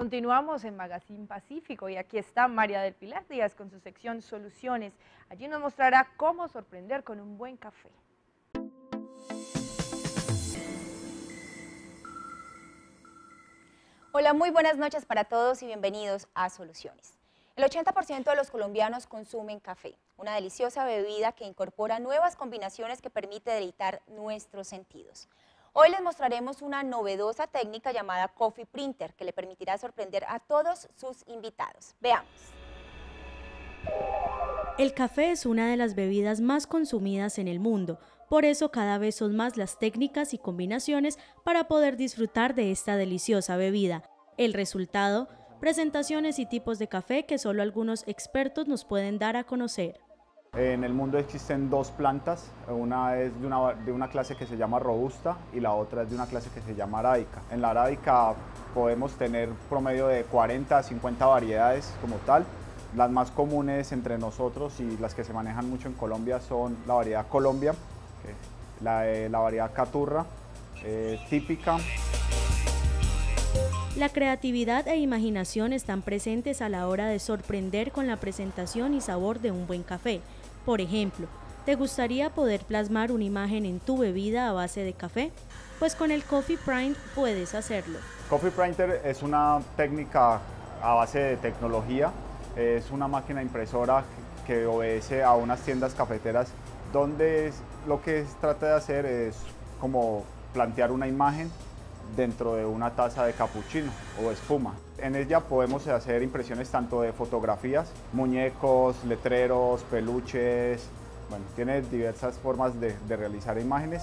Continuamos en Magazin Pacífico y aquí está María del Pilar Díaz con su sección Soluciones. Allí nos mostrará cómo sorprender con un buen café. Hola, muy buenas noches para todos y bienvenidos a Soluciones. El 80% de los colombianos consumen café, una deliciosa bebida que incorpora nuevas combinaciones que permite deleitar nuestros sentidos. Hoy les mostraremos una novedosa técnica llamada Coffee Printer que le permitirá sorprender a todos sus invitados. Veamos. El café es una de las bebidas más consumidas en el mundo, por eso cada vez son más las técnicas y combinaciones para poder disfrutar de esta deliciosa bebida. El resultado, presentaciones y tipos de café que solo algunos expertos nos pueden dar a conocer. En el mundo existen dos plantas, una es de una clase que se llama robusta y la otra es de una clase que se llama arábica. En la arábica podemos tener promedio de 40 a 50 variedades como tal. Las más comunes entre nosotros y las que se manejan mucho en Colombia son la variedad Colombia, la variedad Caturra, típica. La creatividad e imaginación están presentes a la hora de sorprender con la presentación y sabor de un buen café. Por ejemplo, ¿te gustaría poder plasmar una imagen en tu bebida a base de café? Pues con el Coffee Printer puedes hacerlo. Coffee Printer es una técnica a base de tecnología. Es una máquina impresora que obedece a unas tiendas cafeteras donde lo que trata de hacer es como plantear una imagen dentro de una taza de capuchino o espuma. En ella podemos hacer impresiones tanto de fotografías, muñecos, letreros, peluches. Bueno, tiene diversas formas de realizar imágenes.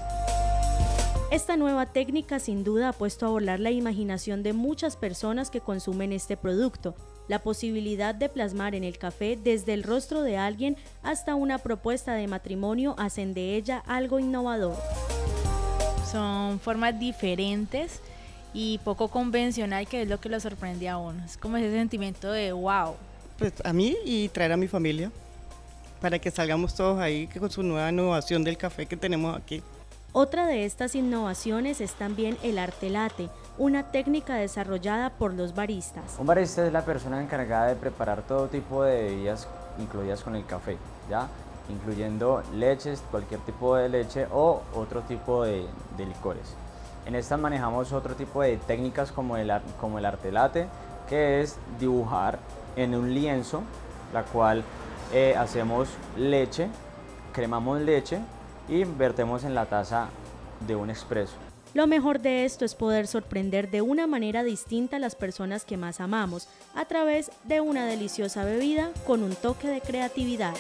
Esta nueva técnica sin duda ha puesto a volar la imaginación de muchas personas que consumen este producto. La posibilidad de plasmar en el café desde el rostro de alguien hasta una propuesta de matrimonio hacen de ella algo innovador. Son formas diferentes y poco convencional, que es lo que lo sorprende a uno. Es como ese sentimiento de wow. Pues a mí y traer a mi familia para que salgamos todos ahí con su nueva innovación del café que tenemos aquí. Otra de estas innovaciones es también el arte latte, una técnica desarrollada por los baristas. Un barista es la persona encargada de preparar todo tipo de bebidas incluidas con el café, ¿ya? Incluyendo leches, cualquier tipo de leche o otro tipo de licores. En esta manejamos otro tipo de técnicas como el arte latte, que es dibujar en un lienzo, la cual hacemos leche, cremamos leche y vertemos en la taza de un expreso. Lo mejor de esto es poder sorprender de una manera distinta a las personas que más amamos, a través de una deliciosa bebida con un toque de creatividad.